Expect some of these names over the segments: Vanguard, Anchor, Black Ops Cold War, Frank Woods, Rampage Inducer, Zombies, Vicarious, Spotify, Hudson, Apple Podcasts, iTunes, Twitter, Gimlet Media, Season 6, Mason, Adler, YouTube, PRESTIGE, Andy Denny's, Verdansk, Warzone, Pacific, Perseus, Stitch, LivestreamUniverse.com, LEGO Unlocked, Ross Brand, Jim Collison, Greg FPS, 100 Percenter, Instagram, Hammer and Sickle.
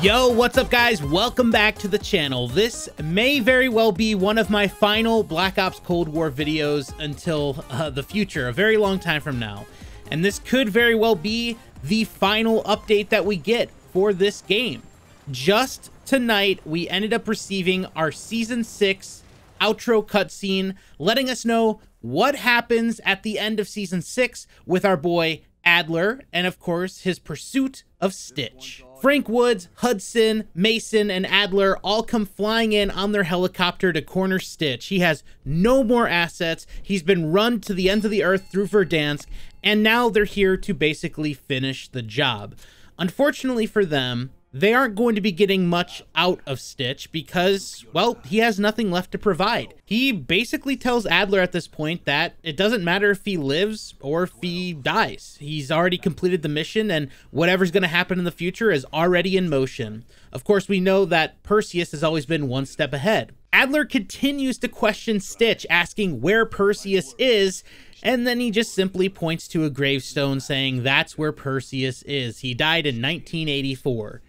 Yo, what's up guys? Welcome back to the channel. This may very well be one of my final Black Ops Cold War videos until the future, a very long time from now. And this could very well be the final update that we get for this game. Just tonight, we ended up receiving our Season 6 outro cutscene, letting us know what happens at the end of Season 6 with our boy Adler, and of course, his pursuit of Stitch. Frank Woods, Hudson, Mason, and Adler all come flying in on their helicopter to corner Stitch. He has no more assets. He's been run to the ends of the earth through Verdansk, and now they're here to basically finish the job. Unfortunately for them, they aren't going to be getting much out of Stitch because, well, he has nothing left to provide. He basically tells Adler at this point that it doesn't matter if he lives or if he dies. He's already completed the mission, and whatever's going to happen in the future is already in motion. Of course, we know that Perseus has always been one step ahead. Adler continues to question Stitch, asking where Perseus is, and then he just simply points to a gravestone saying that's where Perseus is. He died in 1984.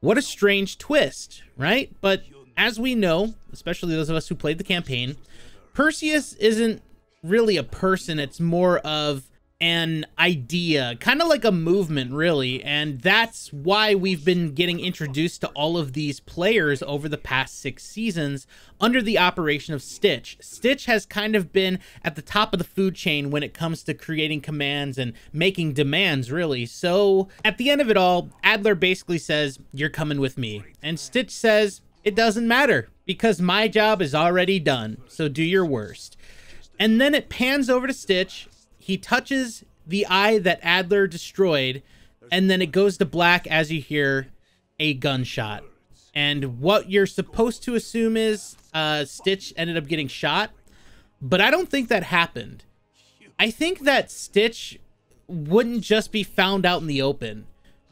What a strange twist, right? But as we know, especially those of us who played the campaign, Perseus isn't really a person. It's more of an idea, kind of like a movement, really. And that's why we've been getting introduced to all of these players over the past 6 seasons under the operation of Stitch. Stitch has kind of been at the top of the food chain when it comes to creating commands and making demands, really. So at the end of it all, Adler basically says, "You're coming with me." And Stitch says, "It doesn't matter because my job is already done. So do your worst." And then it pans over to Stitch. He touches the eye that Adler destroyed, and then it goes to black as you hear a gunshot. And what you're supposed to assume is Stitch ended up getting shot, but I don't think that happened. I think that Stitch wouldn't just be found out in the open.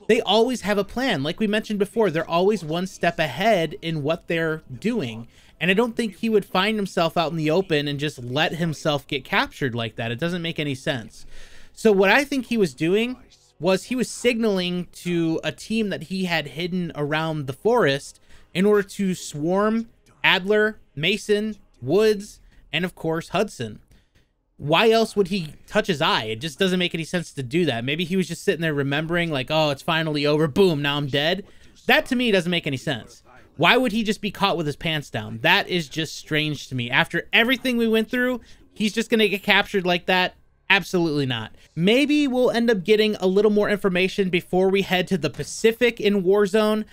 They always have a plan. Like we mentioned before, they're always one step ahead in what they're doing. And I don't think he would find himself out in the open and just let himself get captured like that. It doesn't make any sense. So what I think he was doing was he was signaling to a team that he had hidden around the forest in order to swarm Adler, Mason, Woods, and of course Hudson. Why else would he touch his eye? It just doesn't make any sense to do that. Maybe he was just sitting there remembering like, oh, it's finally over. Boom, now I'm dead. That to me doesn't make any sense. Why would he just be caught with his pants down? That is just strange to me. After everything we went through, he's just going to get captured like that? Absolutely not. Maybe we'll end up getting a little more information before we head to the Pacific in Warzone,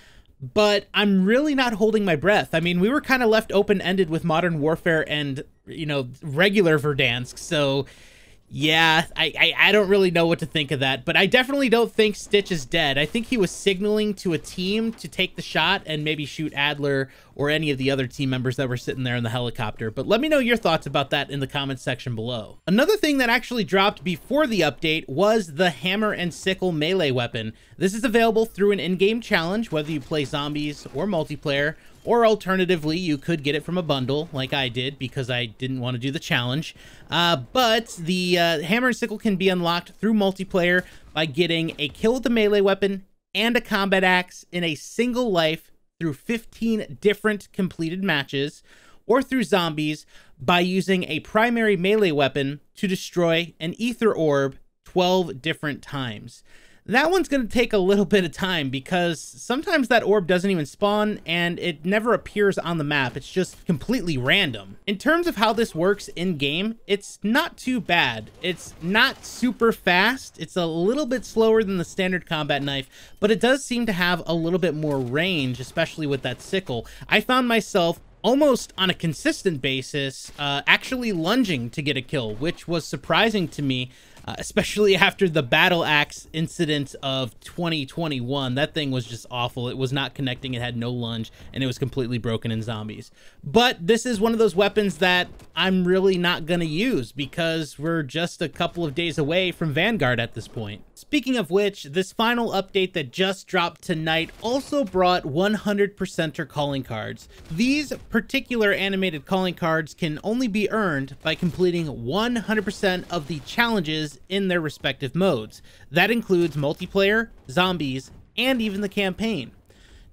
but I'm really not holding my breath. I mean, we were kind of left open-ended with Modern Warfare and, you know, regular Verdansk, so yeah, I don't really know what to think of that, but I definitely don't think Stitch is dead. I think he was signaling to a team to take the shot and maybe shoot Adler or any of the other team members that were sitting there in the helicopter. But let me know your thoughts about that in the comments section below. Another thing that actually dropped before the update was the Hammer and Sickle melee weapon. This is available through an in-game challenge, whether you play zombies or multiplayer, or alternatively, you could get it from a bundle like I did because I didn't want to do the challenge. But the Hammer and Sickle can be unlocked through multiplayer by getting a kill with the melee weapon and a combat axe in a single life through 15 different completed matches, or through zombies by using a primary melee weapon to destroy an ether orb 12 different times. That one's going to take a little bit of time because sometimes that orb doesn't even spawn and it never appears on the map. It's just completely random. In terms of how this works in game, it's not too bad. It's not super fast. It's a little bit slower than the standard combat knife, but it does seem to have a little bit more range, especially with that sickle. I found myself almost on a consistent basis actually lunging to get a kill, which was surprising to me. Especially after the battle axe incident of 2021. That thing was just awful. It was not connecting. It had no lunge, and it was completely broken in zombies. But this is one of those weapons that I'm really not going to use because we're just a couple of days away from Vanguard at this point. Speaking of which, this final update that just dropped tonight also brought 100%er calling cards. These particular animated calling cards can only be earned by completing 100% of the challenges players in their respective modes. That includes multiplayer, zombies, and even the campaign.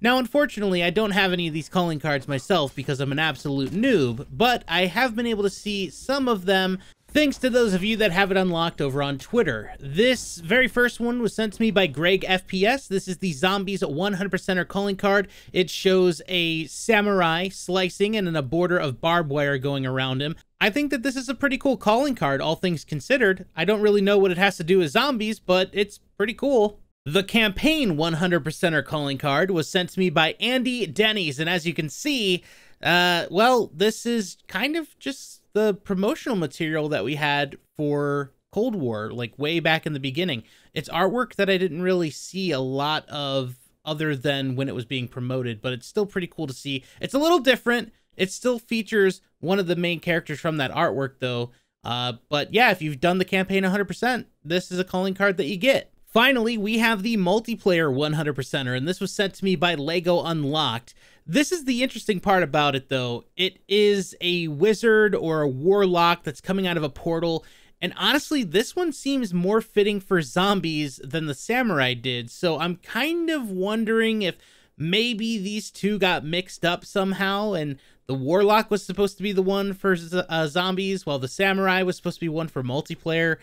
Now, unfortunately, I don't have any of these calling cards myself because I'm an absolute noob, but I have been able to see some of them thanks to those of you that have it unlocked over on Twitter. This very first one was sent to me by Greg FPS. This is the Zombies 100%er calling card. It shows a samurai slicing and a border of barbed wire going around him. I think that this is a pretty cool calling card, all things considered. I don't really know what it has to do with zombies, but it's pretty cool. The campaign 100%er calling card was sent to me by Andy Denny's, and as you can see, well, this is kind of just the promotional material that we had for Cold War, like way back in the beginning. It's artwork that I didn't really see a lot of other than when it was being promoted, but it's still pretty cool to see. It's a little different. It still features one of the main characters from that artwork, though. But yeah, if you've done the campaign 100%, this is a calling card that you get. Finally, we have the multiplayer 100%er, and this was sent to me by LEGO Unlocked. This is the interesting part about it, though. It is a wizard or a warlock that's coming out of a portal, and honestly, this one seems more fitting for zombies than the samurai did, so I'm kind of wondering if maybe these two got mixed up somehow, and the warlock was supposed to be the one for zombies, while the samurai was supposed to be one for multiplayer.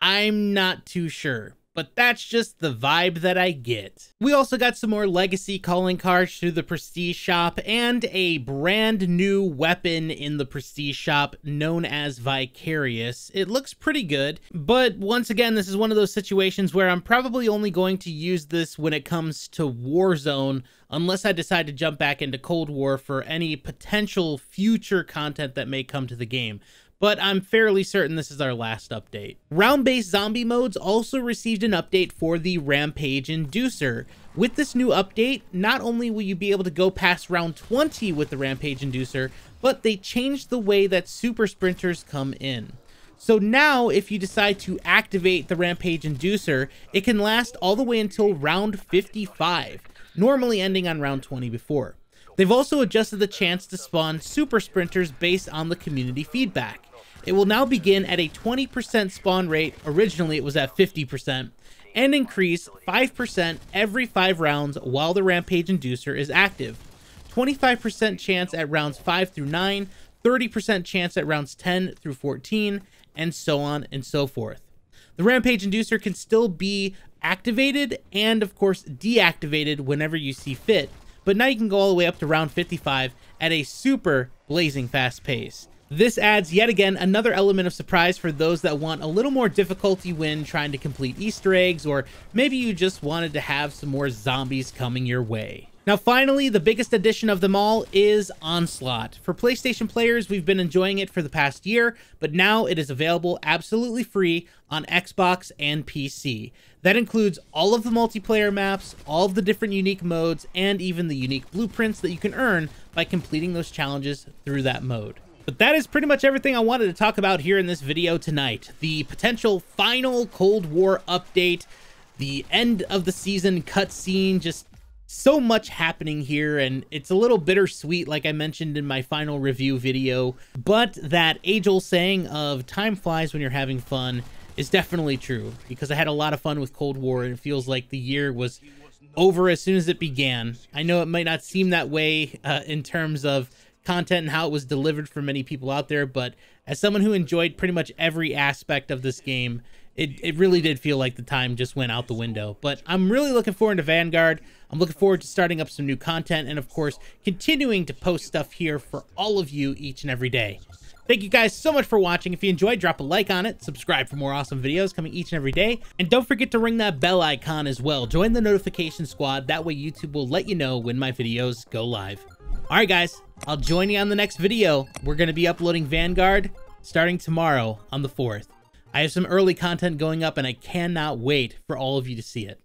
I'm not too sure. But that's just the vibe that I get. We also got some more legacy calling cards through the Prestige Shop and a brand new weapon in the Prestige Shop known as Vicarious. It looks pretty good, but once again, this is one of those situations where I'm probably only going to use this when it comes to Warzone, unless I decide to jump back into Cold War for any potential future content that may come to the game. But I'm fairly certain this is our last update. Round-based zombie modes also received an update for the Rampage Inducer. With this new update, not only will you be able to go past round 20 with the Rampage Inducer, but they changed the way that super sprinters come in. So now, if you decide to activate the Rampage Inducer, it can last all the way until round 55, normally ending on round 20 before. They've also adjusted the chance to spawn super sprinters based on the community feedback. It will now begin at a 20% spawn rate, originally it was at 50%, and increase 5% every 5 rounds while the Rampage Inducer is active. 25% chance at rounds 5 through 9, 30% chance at rounds 10 through 14, and so on and so forth. The Rampage Inducer can still be activated and of course deactivated whenever you see fit. But now you can go all the way up to round 55 at a super blazing fast pace. This adds yet again another element of surprise for those that want a little more difficulty when trying to complete Easter eggs, or maybe you just wanted to have some more zombies coming your way. Now finally, the biggest addition of them all is Onslaught. For PlayStation players, we've been enjoying it for the past year, but now it is available absolutely free on Xbox and PC. That includes all of the multiplayer maps, all of the different unique modes, and even the unique blueprints that you can earn by completing those challenges through that mode. But that is pretty much everything I wanted to talk about here in this video tonight. The potential final Cold War update, the end of the season cutscene, just so much happening here, and it's a little bittersweet, like I mentioned in my final review video, but that age-old saying of time flies when you're having fun is definitely true, because I had a lot of fun with Cold War, and it feels like the year was over as soon as it began. I know it might not seem that way in terms of content and how it was delivered for many people out there, but as someone who enjoyed pretty much every aspect of this game, it really did feel like the time just went out the window. But I'm really looking forward to Vanguard. I'm looking forward to starting up some new content and, of course, continuing to post stuff here for all of you each and every day. Thank you guys so much for watching. If you enjoyed, drop a like on it. Subscribe for more awesome videos coming each and every day. And don't forget to ring that bell icon as well. Join the notification squad. That way YouTube will let you know when my videos go live. All right, guys, I'll join you on the next video. We're going to be uploading Vanguard starting tomorrow on the 4th. I have some early content going up, and I cannot wait for all of you to see it.